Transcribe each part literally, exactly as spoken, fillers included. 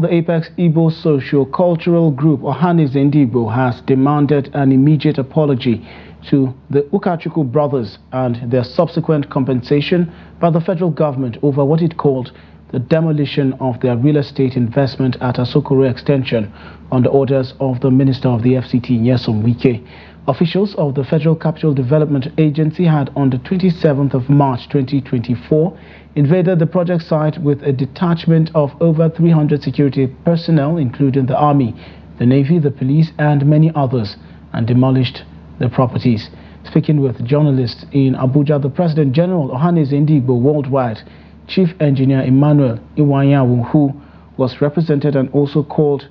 The Apex Igbo socio-cultural group Ohaneze Ndigbo has demanded an immediate apology to the Ukachukwu brothers and their subsequent compensation by the federal government over what it called the demolition of their real estate investment at Asokoro extension on the orders of the Minister of the F C T, Nyesom Wike. Officials of the Federal Capital Development Agency had, on the twenty-seventh of March twenty twenty-four, invaded the project site with a detachment of over three hundred security personnel, including the Army, the Navy, the police, and many others, and demolished the properties. Speaking with journalists in Abuja, the President General Ohaneze Ndigbo Worldwide, Chief Engineer Emmanuel Iwuanyanwu, who was represented and also called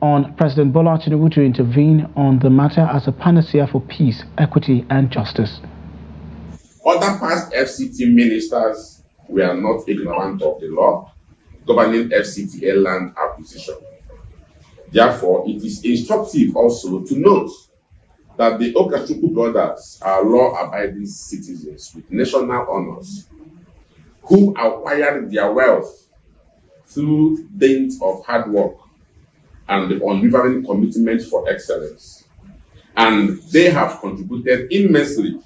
on President Bola Tinubu to intervene on the matter as a panacea for peace, equity, and justice. Other past F C T ministers were not ignorant of the law governing F C T A land acquisition. Therefore, it is instructive also to note that the Ukachukwu brothers are law-abiding citizens with national honors who acquired their wealth through days of hard work and the unwavering commitment for excellence. And they have contributed immensely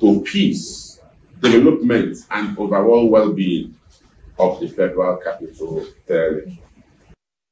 to peace, development, and overall well-being of the Federal Capital Territory.